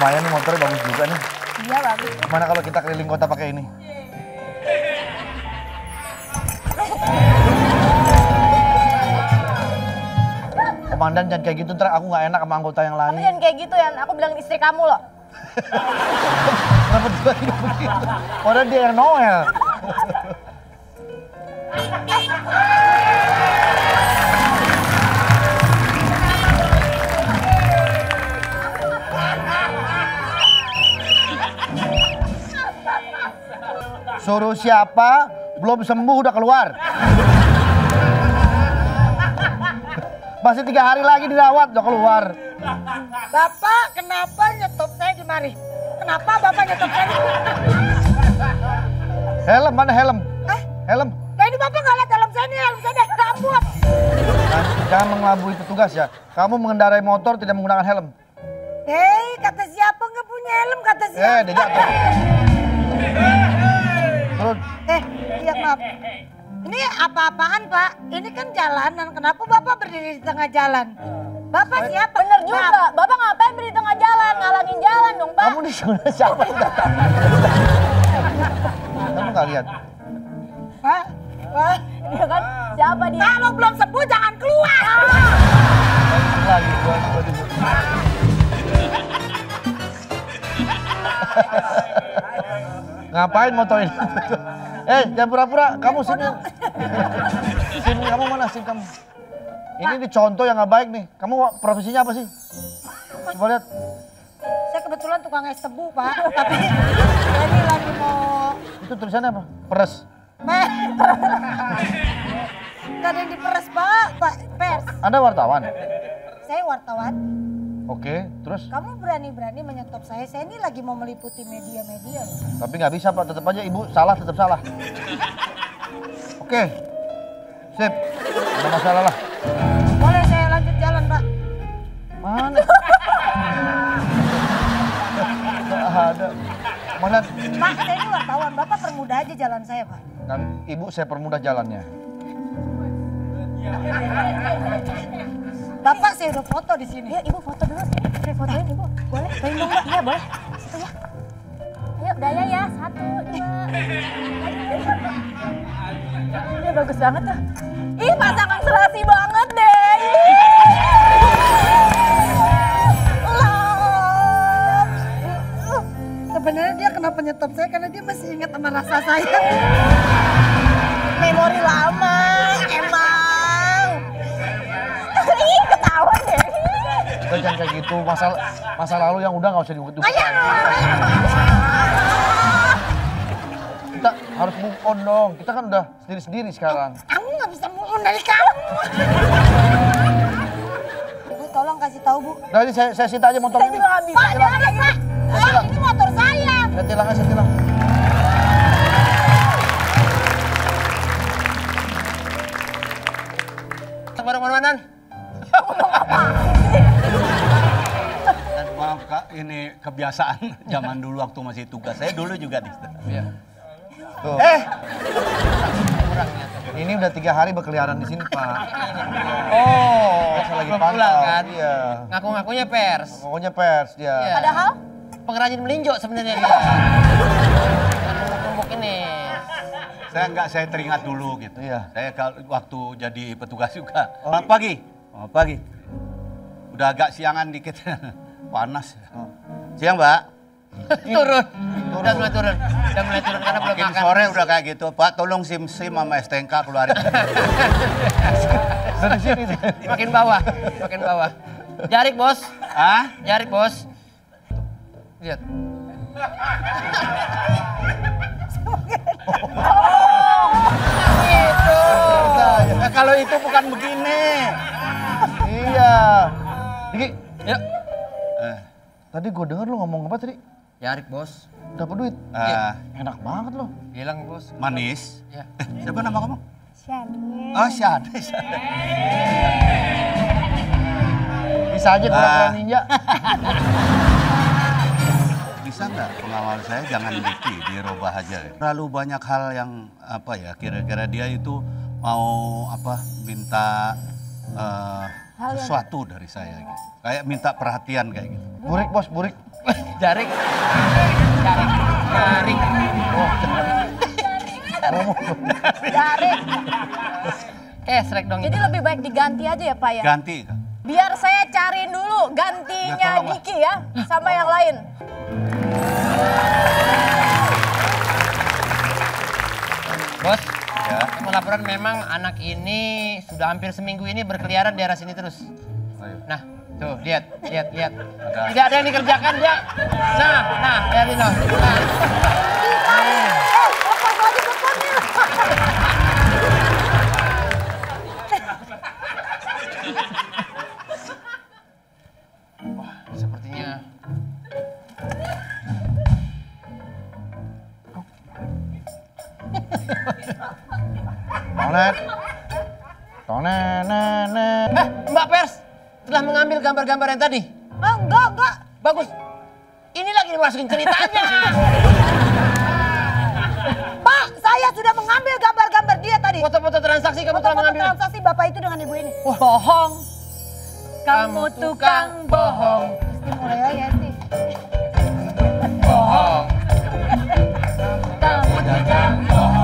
Lumayan nih motornya bagus juga nih. Iya bagus. Gimana kalau kita keliling kota pakai ini? Komandan jangan kayak gitu, ntar aku nggak enak sama anggota yang lain. Kamu jangan kayak gitu ya, aku bilang istri kamu loh. Kenapa tiba-tiba begitu? Padahal dia yang Noel. Suruh siapa, belum sembuh udah keluar. Masih 3 hari lagi dirawat, udah keluar. Bapak, kenapa nyetop saya di mari? Kenapa Bapak nyetop saya di mari? Helm, mana helm? Hah? Helm? Nah ini Bapak nggak lihat helm saya dah rambut. Nah, jangan mengelabui petugas ya. Kamu mengendarai motor tidak menggunakan helm. Hei, kata siapa nggak punya helm, kata siapa? Eh, dia jatuh. Iya maaf. Ini apa-apaan Pak? Ini kan jalanan, kenapa Bapak berdiri di tengah jalan? Bapak siapa? Bener juga, maaf. Bapak ngapain berdiri di tengah jalan? Ngalangin jalan dong Pak. Kamu di sana siapa yang datang? Kamu gak lihat? Pak? Pak? Dia kan siapa dia? Kalau belum sembuh jangan keluar! Lagi ngapain motorin? Eh, jangan pura-pura, kamu sini. Sini kamu mana? Sini kamu. Ini di contoh yang nggak baik nih. Kamu profesinya apa sih? Coba lihat. Saya kebetulan tukang es tebu, Pak. Tapi ini lagi mau... Itu tulisannya apa? Peres. Nggak ada yang diperes, Pak. Pers. Anda wartawan? Saya wartawan. Oke, terus? Kamu berani-berani menyetop saya ini lagi mau meliputi media-media. Tapi nggak bisa Pak, tetap aja Ibu salah, tetap salah. Oke, sip, nggak masalah lah. Boleh saya lanjut jalan Pak? Mana? Nggak ada. Mana? Pak, saya ini wartawan, Bapak permudah aja jalan saya Pak. Dan Ibu saya permudah jalannya. Bapak saya udah foto di sini. Iya, Ibu foto dulu sini. Saya fotoin Ibu. Boleh? Boleh dong, Mbak. Iya, boleh. Satu ya. Ayo, gaya ya. 1, 2. Ini bagus banget tuh. Ih, pasangan serasi banget deh. Sebenarnya dia kenapa nyetop saya karena dia masih ingat sama rasa saya. Memori lama, emang. Jangan kayak gitu, masa lalu yang udah nggak usah diungkit-ungkit lagi. Kita harus move on dong, kita kan udah sendiri-sendiri sekarang. Aku nggak bisa move on dari kamu. Bu, tolong kasih tahu Bu. Udah ini saya sita aja motor ini. Pak, jangan Pak. Pak, ini motor saya. Saya tilang aja, saya tilang. Kita bareng-bareng. Maaf Kak, ini kebiasaan zaman dulu waktu masih tugas. Saya dulu juga di sana. Iya. Tuh. Ini udah 3 hari berkeliaran di sini, Pak. Oh, saya lagi pantau. Kan? Iya. Ngaku-ngakunya pers. Ngakunya pers dia. Ya. Padahal pengrajin melinjo sebenarnya dia. Tumbuk ini. Saya teringat dulu gitu. Iya. Saya waktu jadi petugas juga. Selamat pagi. Selamat pagi. Udah agak siangan dikit. Panas. Oh. Siang Mbak. Turun. Udah mulai turun karena belum makan. Sore udah kayak gitu, Pak tolong sim sama STNK keluarin. Dari sini makin bawah. Jarik bos. Hah? Jarik bos. Lihat. Oh, gitu. Nah, kalau itu bukan begini. Iya. Diki, yuk. Tadi gue denger lo ngomong apa tadi? Yarik bos. Dapat duit? Enak banget lo. Bilang bos. Manis? Iya. Siapa nama kamu? Shani. Oh Shani. Bisa aja kurang ninja. Bisa nggak pengawal saya jangan Diki, dirubah aja. Terlalu banyak hal yang apa ya, kira-kira dia itu mau apa, minta sesuatu dari saya gitu. Kayak minta perhatian kayak gitu. Burik bos, burik. Jarik. Jarik. Jarik. Oh, jarik. Kesrek dong. Jadi lebih baik diganti aja ya Pak ya? Ganti. Biar saya cariin dulu gantinya ya, Diki ya sama yang lain. Bos, ya. Mau laporan memang anak ini sudah hampir seminggu ini berkeliaran di daerah sini terus. Ayo. Nah, tuh lihat. Tidak ada yang dikerjakan dia. Nah, lihatin dong. Nah. Wah, sepertinya. Mbak Pers telah mengambil gambar-gambar yang tadi. Oh, enggak. Bagus. Ini lagi dimasukin ceritanya. Pak, saya sudah mengambil gambar-gambar dia tadi. Foto-foto transaksi kamu telah mengambil. Foto-foto transaksi bapak itu dengan ibu ini. Oh. Bohong. Kamu tukang bohong. Mesti mulai lagi sih. Bohong. Kamu tukang bohong.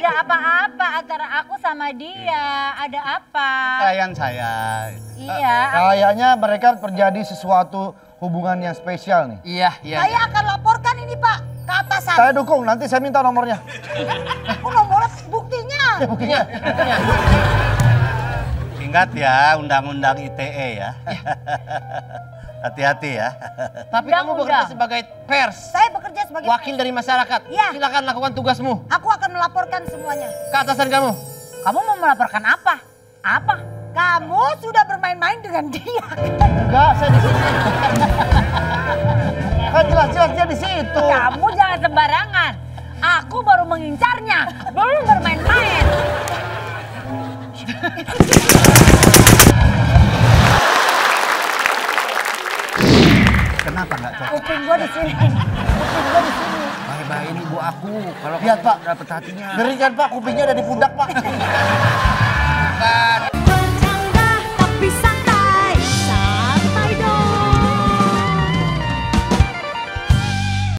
Gak ada apa-apa antara aku sama dia, ada apa? Kayaan saya. Iya. Kayaknya mereka terjadi sesuatu hubungan yang spesial nih. Iya. Saya akan laporkan ini Pak ke atasan. Saya dukung, nanti saya minta nomornya. Aku nomornya buktinya. Ya, buktinya. Ingat ya undang-undang ITE ya. Hati-hati ya. Tapi kamu bekerja sebagai pers. Saya bekerja sebagai wakil pers dari masyarakat. Ya. Silakan lakukan tugasmu. Aku akan melaporkan semuanya. Ke atasan kamu. Kamu mau melaporkan apa? Apa? Kamu sudah bermain-main dengan dia. Enggak, saya di sini. Kan jelas-jelas dia di situ. Kamu jangan sembarangan. Aku baru mengincarnya, belum bermain-main. Kenapa nggak cocok? Kuping gua di sini. Bye-bye ini gua aku. Kalau lihat Pak, dapat hatinya. Berikan Pak, kupingnya ada di pundak Pak.